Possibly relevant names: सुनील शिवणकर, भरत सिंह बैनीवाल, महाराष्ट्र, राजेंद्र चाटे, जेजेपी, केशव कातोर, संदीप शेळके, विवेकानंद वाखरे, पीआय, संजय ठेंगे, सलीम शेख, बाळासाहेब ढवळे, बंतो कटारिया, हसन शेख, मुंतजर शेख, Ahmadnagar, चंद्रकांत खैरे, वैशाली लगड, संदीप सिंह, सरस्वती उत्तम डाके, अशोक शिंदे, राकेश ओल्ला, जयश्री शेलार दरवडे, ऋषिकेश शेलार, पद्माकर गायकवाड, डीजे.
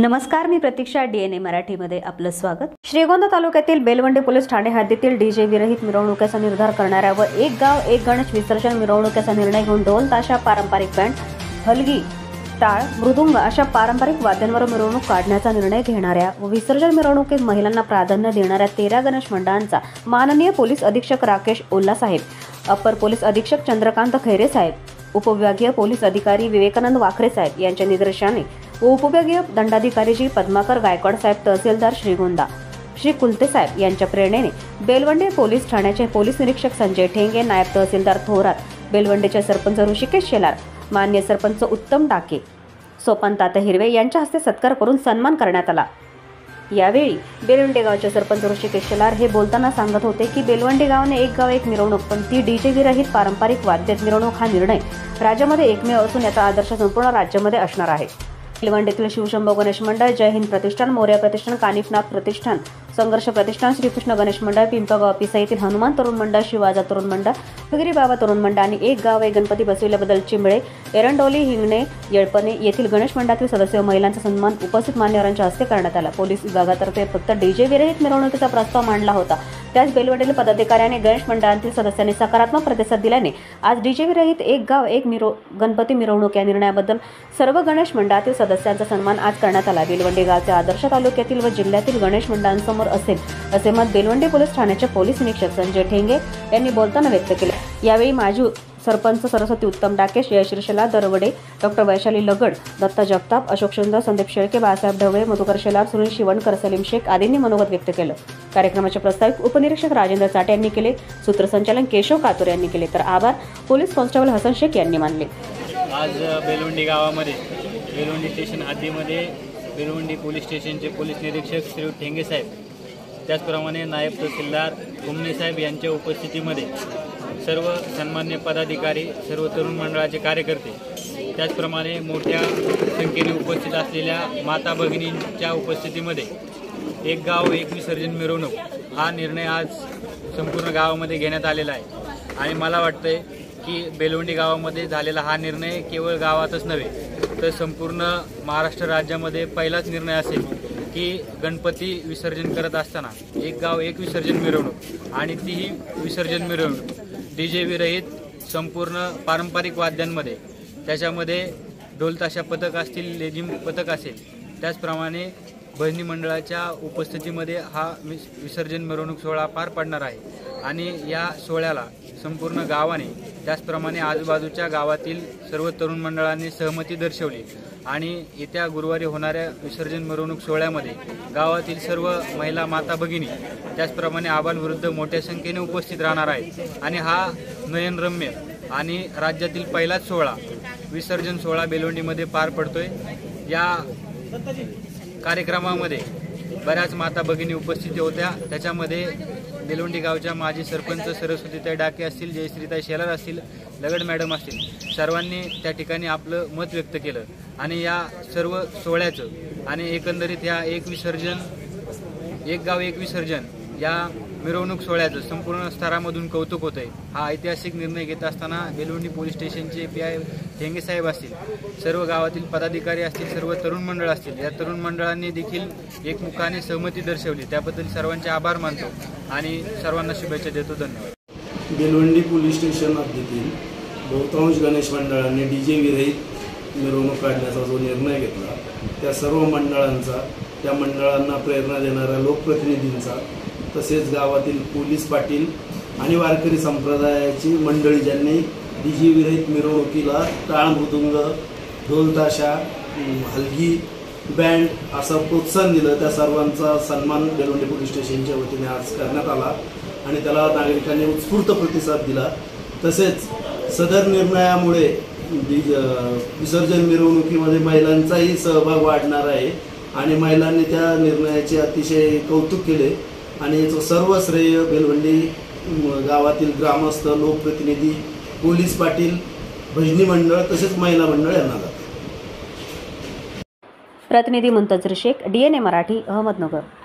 नमस्कार, मी प्रतीक्षा, DNA मराठीमध्ये आपलं स्वागत। श्रीगोंदा तालुक्यातील बेलवंडी पोलीस ठाणे हद्दीतील डीजे विरहित मिरवणुकीचा निर्धार करणाऱ्या व एक गाव एक गणेश विसर्जन मिरवणुकीचा निर्णय घेऊन ढोल ताशा पारंपरिक बँड हलगी टाळ मृदुंग अशा पारंपरिक वाद्यांवर मिरवणूक काढण्याचा निर्णय घेणाऱ्या व विसर्जन मिरवणुकीत महिलांना प्राधान्य देणाऱ्या 13 गणेश मंडळांचा माननीय पोलीस अधीक्षक राकेश ओल्ला साहेब, अपर पोलीस अधीक्षक चंद्रकांत खैरे साहेब, उपविभागीय पोलीस अधिकारी विवेकानंद वाखरे साहेब यांच्या निदर्शनाने व उपविभागीय दंडाधिकारी जी पद्माकर गायकवाड साहेब, तहसीलदार श्रीगोंदा श्री कुलते साहेब यांच्या प्रेरणेने बेलवंडी पोलीस ठाण्याचे पोलीस निरीक्षक संजय ठेंगे, नायब तहसीलदार थोरात, बेलवंडीचे सरपंच ऋषिकेश शेलार, मान्य सरपंच उत्तम डाके, सोपान तात्या हिरवे यांच्या हस्ते सत्कार करून सन्मान करण्यात आला। यावेळी बेलवंडी गावचे सरपंच ऋषिकेश शेलार हे बोलताना सांगत होते की बेलवंडी गावाने एक गाव एक मिरवणूक पण ती डीजे विरहित पारंपरिक वाद्यात मिरवणूक हा निर्णय राज्यामध्ये एकमेव असून याचा आदर्श संपूर्ण राज्यामध्ये असणार आहे। बेलवंडीतील शिवशंभो गणेश मंडळ, जय हिंद प्रतिष्ठान, मोर्या प्रतिष्ठान, कानिफनाथ प्रतिष्ठान, संघर्ष प्रतिष्ठान, श्रीकृष्ण गणेश मंडळ, पिंपळगाव पिसा येथील हनुमान तरुण मंडळ, शिवाजा तरुण मंडळ, फिगरी बाबा तरुण मंडळ आणि एक गाव एक गणपती बसविल्याबद्दल चिंबळे, एरंडोली, हिंगणे, येळपणे येथील गणेश मंडळातील सदस्य व महिलांचा सन्मान उपस्थित मान्यवरांच्या हस्ते करण्यात आला। पोलीस विभागातर्फे फक्त डीजे विरहित मिरवणुकीचा प्रस्ताव मांडला होता, त्यास बेलवडील पदाधिकाऱ्यांनी गणेश मंडळातील सदस्यांनी सकारात्मक प्रतिसाद दिल्याने आज डीजे विरहित एक गाव एक गणपती मिरवणूक या निर्णयाबद्दल सर्व गणेश मंडळातील सदस्यांचा सन्मान आज करण्यात आला। बेलवंडी गावचे आदर्श तालुक्यातील व जिल्ह्यातील गणेश मंडळांसमोर असेल असे मत बेलवंडी पोलीस ठाण्याचे पोलीस निरीक्षक संजय ठेंगे यांनी बोलताना व्यक्त केले। यावेळी माजी सरपंच सरस्वती उत्तम डाके, जयश्री शेलार दरवडे, डॉक्टर वैशाली लगड, दत्ता जगताप, अशोक शिंदे, संदीप शेळके, बाळासाहेब ढवळे, मधुकर शेलार, सुनील शिवणकर, सलीम शेख आदींनी मनोगत व्यक्त केलं। कार्यक्रमाचे प्रस्तावित उपनिरीक्षक राजेंद्र चाटे यांनी केले, सूत्रसंचालन केशव कातोर यांनी केले, तर आभार पोलीस कॉन्स्टेबल हसन शेख यांनी मानले। आज बेलवंडी गावामध्ये बेलवंडी स्टेशन हद्दीमध्ये बेलवंडी पोलीस स्टेशनचे पोलीस निरीक्षक श्री ठेंगे साहेब, त्याचप्रमाणे नायब तहसीलदार घुमणे साहेब यांच्या उपस्थितीमध्ये सर्व सन्मान्य पदाधिकारी, सर्व तरुण मंडळाचे कार्यकर्ते, त्याचप्रमाणे मोठ्या संख्येने उपस्थित असलेल्या माता भगिनींच्या उपस्थितीमध्ये एक गाव एक विसर्जन मिरवणूक हा निर्णय आज संपूर्ण गावामध्ये घेण्यात आलेला आहे। आणि मला वाटतंय की बेलवंडी गावामध्ये झालेला हा निर्णय केवळ गावातच नव्हे तर संपूर्ण महाराष्ट्र राज्यामध्ये पहिलाच निर्णय असेल की गणपती विसर्जन करत असताना एक गाव एक विसर्जन मिरवणूक आणि तीही विसर्जन मिरवणूक डीजे विरहित संपूर्ण पारंपरिक वाद्यांमध्ये, त्याच्यामध्ये ढोल ताशा पथक असतील, लेझिम पथक असेल, त्याचप्रमाणे भजनी मंडळाच्या उपस्थितीमध्ये हा विसर्जन मिरवणूक सोहळा पार पडणार आहे। आणि या सोहळ्याला संपूर्ण गावाने, त्याचप्रमाणे आजूबाजूच्या गावातील सर्व तरुण मंडळांनी सहमती दर्शवली आणि येत्या गुरुवारी होणाऱ्या विसर्जन मिरवणूक सोहळ्यामध्ये गावातील सर्व महिला माता भगिनी, त्याचप्रमाणे आबालवृद्ध मोठ्या संख्येने उपस्थित राहणार आहेत। आणि हा नयनरम्य आणि राज्यातील पहिलाच सोहळा विसर्जन सोहळा बेलवंडीमध्ये पार पडतोय। या कार्यक्रमामध्ये बऱ्याच माता भगिनी उपस्थित होत्या, त्याच्यामध्ये बेलवंडी गावच्या माजी सरपंच सरस्वतीताई डाके असतील, जयश्रीताई शेलार असतील, लगड मॅडम असतील, सर्वांनी त्या ठिकाणी आपलं मत व्यक्त केलं। आणि या सर्व सोहळ्याचं आणि एकंदरीत या एक विसर्जन एक गाव एक विसर्जन या मिरवणूक सोहळ्याचं संपूर्ण स्तरामधून कौतुक होतं आहे। हा ऐतिहासिक निर्णय घेत असताना बेलवंडी पोलीस स्टेशनचे PI ठेंगे साहेब असतील, सर्व गावातील पदाधिकारी असतील, सर्व तरुण मंडळ असतील, या तरुण मंडळांनी देखील एकमुखाने सहमती दर्शवली, त्याबद्दल सर्वांचे आभार मानतो आणि सर्वांना शुभेच्छा देतो। धन्यवाद। बेलवंडी पोलीस स्टेशन हद्दीतील बहुतांश गणेश मंडळांनी डीजे विरहित मिरवणूक काढण्याचा जो निर्णय घेतला त्या सर्व मंडळांचा, त्या मंडळांना प्रेरणा देणाऱ्या लोकप्रतिनिधींचा, तसेच गावातील पोलीस पाटील आणि वारकरी संप्रदायाची मंडळी ज्यांनी डीजे विरहित मिरवणुकीला टाळ मृदुंग ढोल ताशा हलगी बँड असं प्रोत्साहन दिलं, त्या सर्वांचा सन्मान बेलवंडी पोलीस स्टेशनच्या वतीने आज करण्यात आला आणि त्याला नागरिकांनी उत्स्फूर्त प्रतिसाद दिला। तसेच सदर निर्णयामुळे विसर्जन मिरवणुकीमध्ये महिलांचाही सहभाग वाढणार आहे आणि महिलांनी त्या निर्णयाचे अतिशय कौतुक केले आणि याचं सर्व श्रेय बेलवंडी गावातील ग्रामस्थ, लोकप्रतिनिधी, पोलीस पाटील, भजनी मंडळ तसेच महिला मंडळ यांना जाते। प्रतिनिधी मुंतजर शेख, DNA मराठी, अहमदनगर।